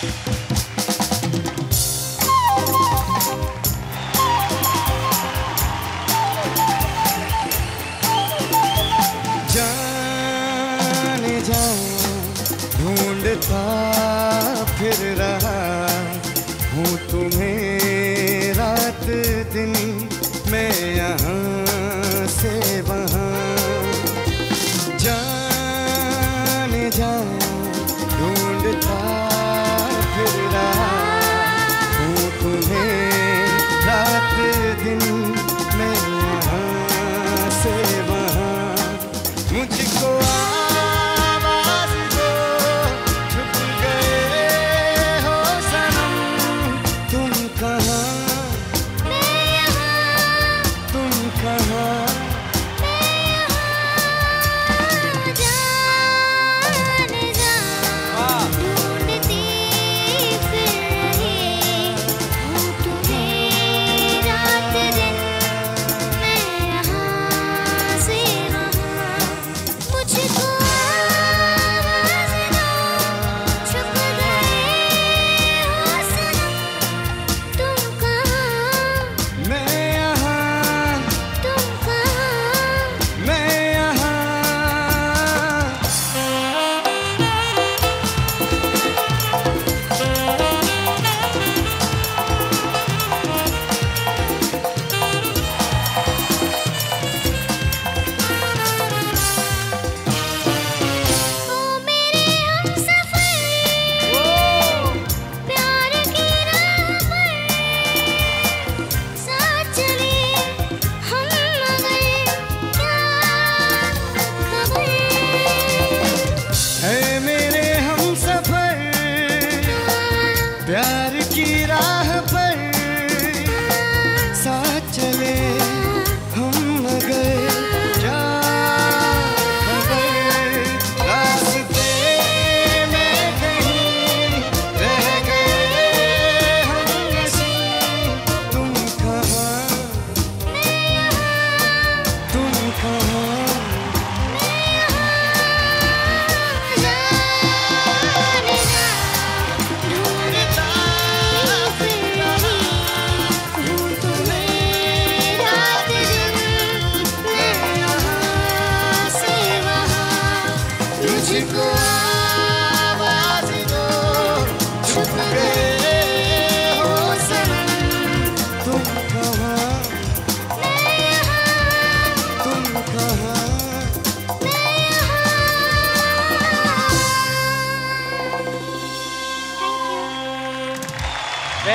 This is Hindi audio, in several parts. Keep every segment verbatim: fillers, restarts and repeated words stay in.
जाने जाऊं ढूंढता फिर रहा हूँ तुम्हें रात दिन मैं यहाँ से वहाँ। जाने जाऊं ढूंढता फिर रहा हूँ तुम्हें रात दिन मैं यहाँ से वहाँ। मुझको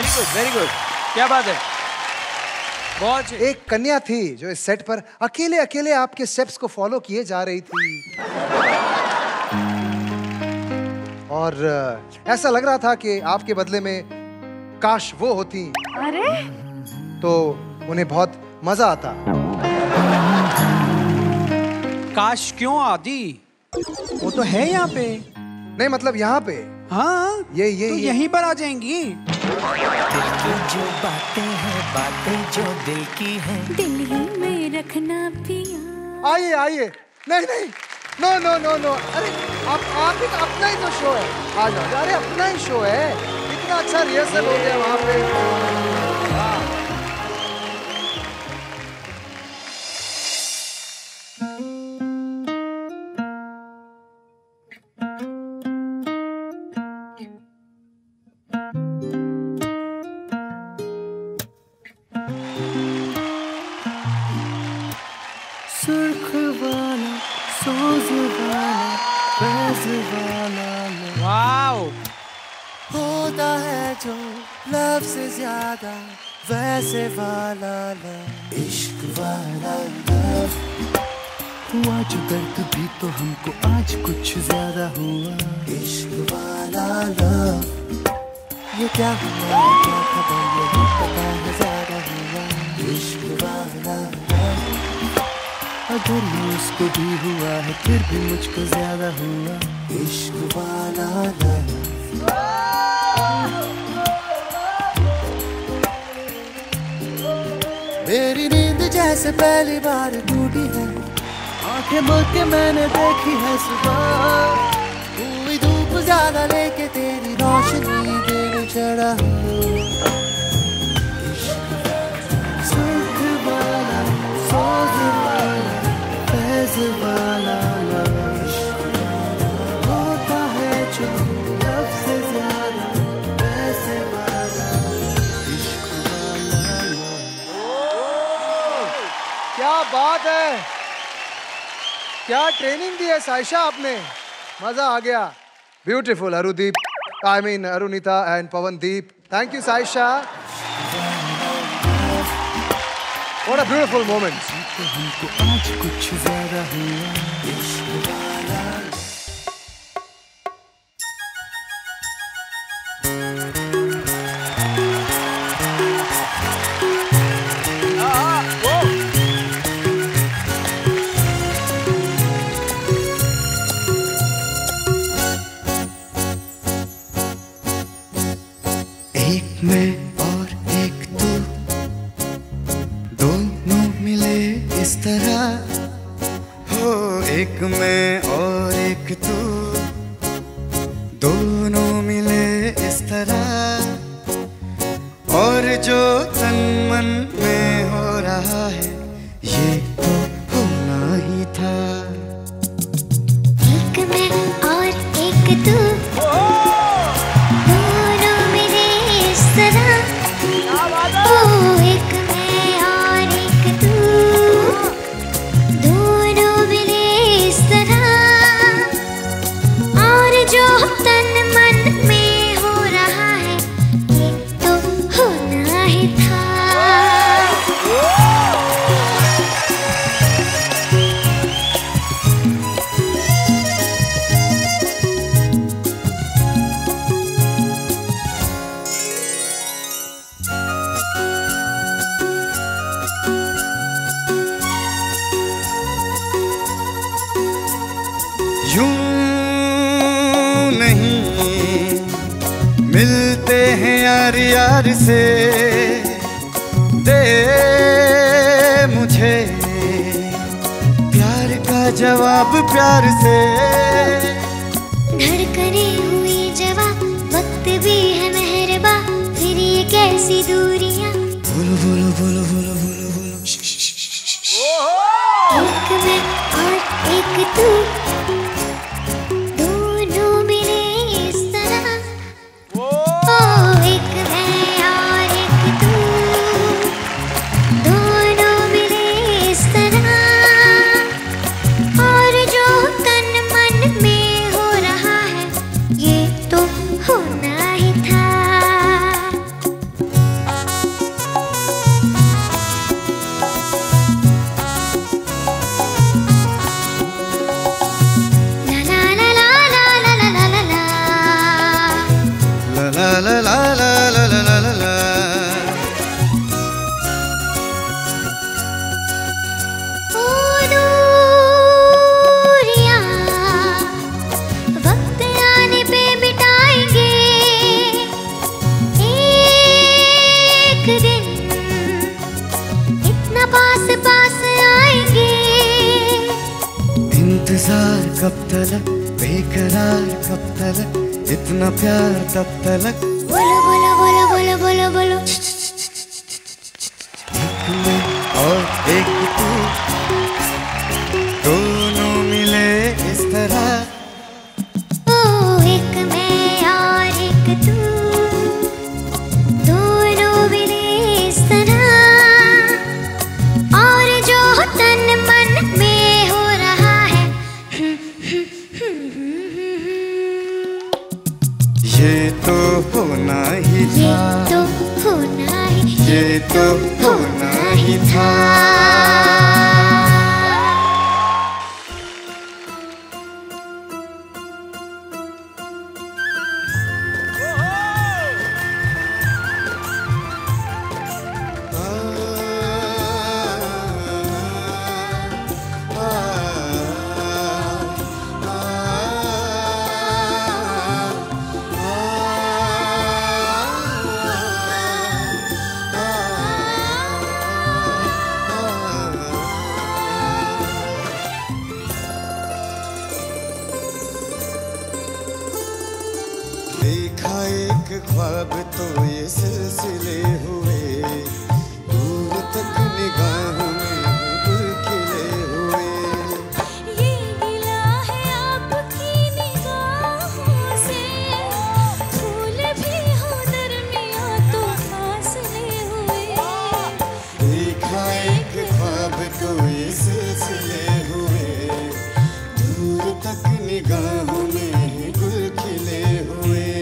वेरी गुड वेरी गुड, क्या बात है। बहुत एक कन्या थी जो इस सेट पर अकेले अकेले आपके स्टेप्स को फॉलो किए जा रही थी और ऐसा लग रहा था कि आपके बदले में काश वो होती, अरे तो उन्हें बहुत मजा आता। काश क्यों आदि, वो तो है यहाँ पे। नहीं मतलब यहाँ पे। हाँ ये ये तो ये। यहीं पर आ जाएंगी। दिल की जो बातें हैं, बातें जो दिल की हैं, दिल ही में रखना पिया। आइए आइए, नहीं नहीं, नो नो नो नो, अरे आप आप ही अपना ही तो शो है, आ जाओ। अरे अपना ही शो है, इतना अच्छा रिहर्सल हो गया वहाँ पे। होता है जो लव से ज्यादा वैसे वाला लव, इश्क वाला लव। हुआ जो दर्द भी तो हमको आज कुछ ज्यादा हुआ, इश्क वाला लव। ये क्या हुआ, क्या खबर, ये भी पता है ज्यादा हुआ, इश्क वाला लव। अगर मुझको भी हुआ है फिर भी मुझको ज्यादा हुआ, इश्क वाला लव। मेरी नींद जैसे पहली बार टूटी है, आंखें मुड़ के मैंने देखी है सुबह, हुई धूप ज्यादा लेके तेरी रोशनी। क्या ट्रेनिंग दी है साइशा आपने, मजा आ गया। Beautiful Arudeep, I mean Arunita and Pawandeep, thank you Saisha. What a beautiful moment. मैं और एक तू दोनों मिले इस तरह हो, एक मैं और एक तू दोनों मिले इस तरह, और जो तन मन में हो रहा है ये तो होना ही था। एक मैं और एक तू यार से दे मुझे प्यार का जवाब प्यार से, धड़कने हुए जवाब वक्त भी है मेहरबा, फिर ये कैसी दूरियां। बोलो बोलो बोलो बोलो बोलो बोलो। एक मैं और एक तू कब तलक, बेकरार कब तलक, इतना प्यार तब तलक। बोलो बोलो बोलो बोलो बोलो बोलो। एक मैं और एक तू दोनों मिले इस तरह। ओ एक मैं और एक तू दोनों मिले इस तरह, और जो तन मन में ये तो होना ही था, ये तो होना ही, ये तो होना ही था। अब तो ये सिलसिले हुए दूर तक निगाहों में दूर खिले हुए। ये गिला है आपकी निगाहों से, फूल भी हो दरमियां तो फासले हुए। देखा एक ख्वाब को ये सिलसिले हुए दूर तक निगाहों में गुल खिले हुए।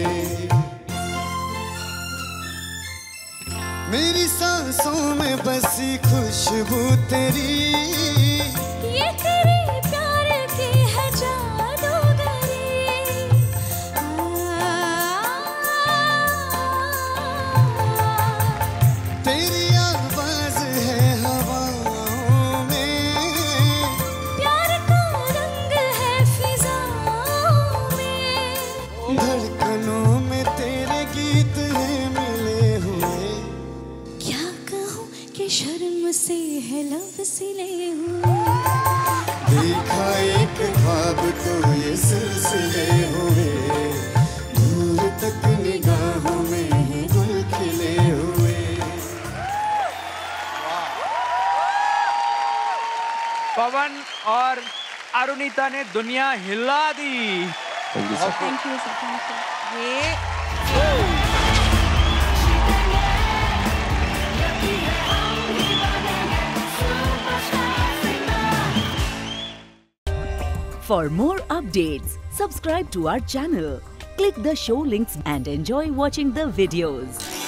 मेरी सांसों में बसी खुशबू तेरी, ये तेरे प्यार की है जादूगरी। तेरी आवाज है हवाओं में, प्यार का रंग है फिजाओं में। धड़कनों में तेरे गीत हैं मिले हुए, शर्म से है लब सिले हुए। देखा एक ख्वाब तो ये सिलसिले हुए दूर तक निगाहों में गुल खिले हुए। पवन और अरुणिता ने दुनिया हिला दी। Thank you sir, thank you. ये For more updates, subscribe to our channel, click the show links and enjoy watching the videos.